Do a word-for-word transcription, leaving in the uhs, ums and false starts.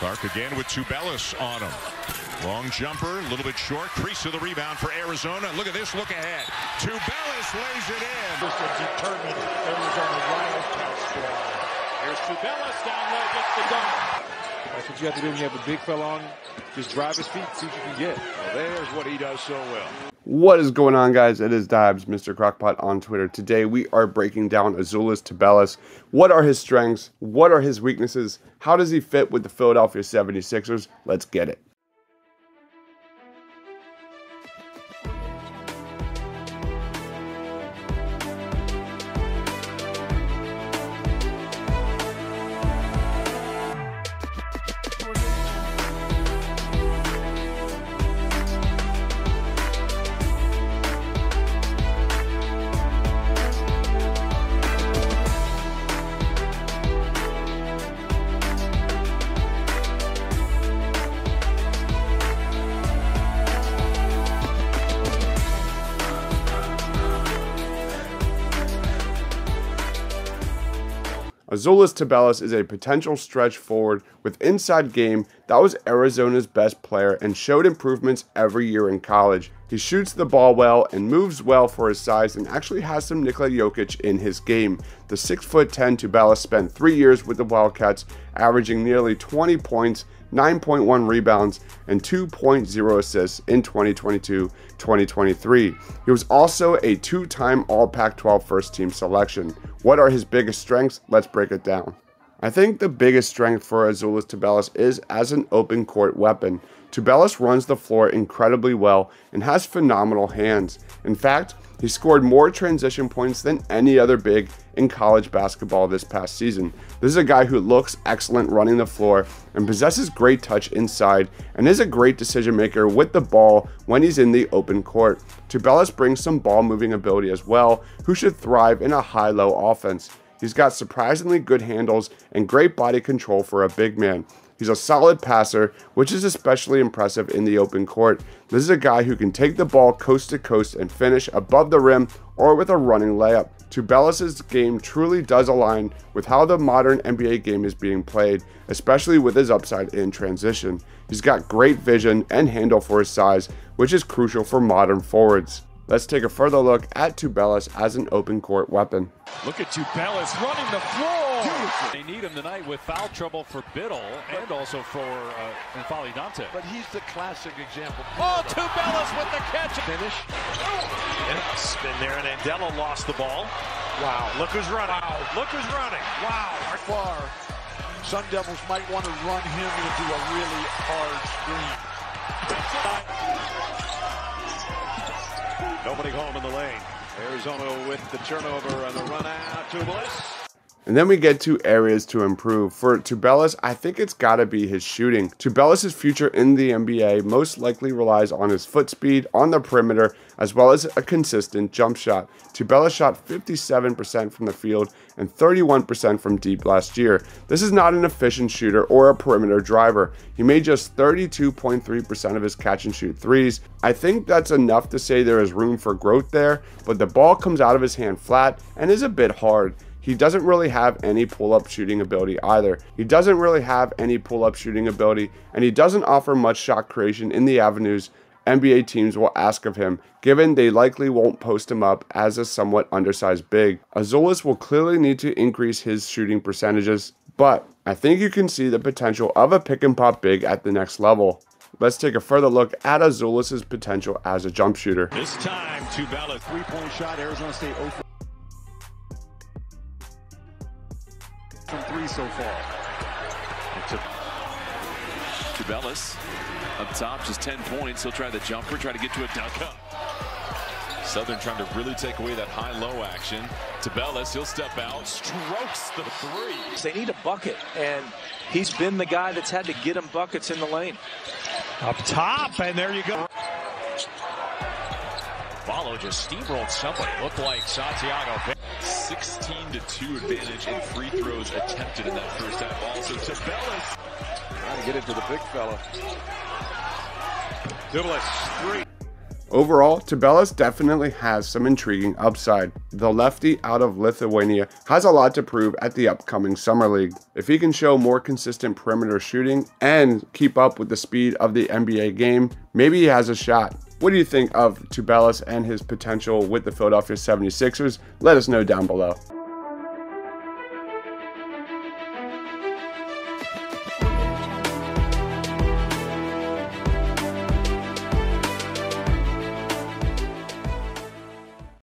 Clark again with Tubelis on him. Long jumper, a little bit short. Crease of the rebound for Arizona. Look at this, look ahead. Tubelis lays it in. Just a determined Arizona Wildcats squad. Here's Tubelis down low, gets the dunk. That's what you have to do when you have a big fella on. Just drive his feet, see what you can get. Well, there's what he does so well. What is going on, guys? It is Dives, Mister Crockpot on Twitter. Today we are breaking down Azoulas Tubelis. What are his strengths? What are his weaknesses? How does he fit with the Philadelphia seventy-sixers? Let's get it. Azoulas Tubelis is a potential stretch forward with inside game that was Arizona's best player and showed improvements every year in college. He shoots the ball well and moves well for his size and actually has some Nikola Jokic in his game. The six foot ten Tubelis spent three years with the Wildcats, averaging nearly twenty points, nine point one rebounds, and two point oh assists in twenty twenty-two twenty twenty-three. He was also a two-time All Pac twelve first team selection. What are his biggest strengths? Let's break it down. I think the biggest strength for Azoulas Tubelis is as an open court weapon. Tubelis runs the floor incredibly well and has phenomenal hands. In fact, he scored more transition points than any other big in college basketball this past season. This is a guy who looks excellent running the floor and possesses great touch inside and is a great decision maker with the ball when he's in the open court. Tubelis brings some ball moving ability as well, who should thrive in a high-low offense. He's got surprisingly good handles and great body control for a big man. He's a solid passer, which is especially impressive in the open court. This is a guy who can take the ball coast to coast and finish above the rim or with a running layup. Tubelis' game truly does align with how the modern N B A game is being played, especially with his upside in transition. He's got great vision and handle for his size, which is crucial for modern forwards. Let's take a further look at Tubelis as an open court weapon. Look at Tubelis running the floor. Beautiful. They need him tonight with foul trouble for Biddle and also for uh, N'Fali Dante. But he's the classic example. Oh, Tubelis with the catch. Finish. Yep. Spin there, and Andela lost the ball. Wow. Look who's running. Wow. Look who's running. Wow. Far. Sun Devils might want to run him into a really hard screen. Nobody home in the lane. Arizona with the turnover and the run out. Tubelis. And then we get to areas to improve. For Tubelis, I think it's got to be his shooting. Tubelis' future in the N B A most likely relies on his foot speed on the perimeter as well as a consistent jump shot. Tubelis shot fifty-seven percent from the field and thirty-one percent from deep last year. This is not an efficient shooter or a perimeter driver. He made just thirty-two point three percent of his catch and shoot threes. I think that's enough to say there is room for growth there, but the ball comes out of his hand flat and is a bit hard. He doesn't really have any pull-up shooting ability either. He doesn't really have any pull-up shooting ability, and he doesn't offer much shot creation in the avenues N B A teams will ask of him, given they likely won't post him up as a somewhat undersized big. Azoulas will clearly need to increase his shooting percentages, but I think you can see the potential of a pick-and-pop big at the next level. Let's take a further look at Azoulas' potential as a jump shooter. This time, Tubelis, three-point shot, Arizona State open. From three so far. Tubelis up top, just ten points. He'll try the jumper, try to get to a dunk up. Southern trying to really take away that high-low action. Tubelis, he'll step out, strokes the three. They need a bucket, and he's been the guy that's had to get him buckets in the lane. Up top, and there you go. Follow just steamrolled somebody. Looked like Santiago. sixteen to two advantage in free throws attempted in that first half. Also, Tubelis. Trying to get into the big fella. Tubelis, three. Overall, Tubelis definitely has some intriguing upside. The lefty out of Lithuania has a lot to prove at the upcoming Summer League. If he can show more consistent perimeter shooting and keep up with the speed of the N B A game, maybe he has a shot. What do you think of Tubelis and his potential with the Philadelphia seventy-sixers? Let us know down below.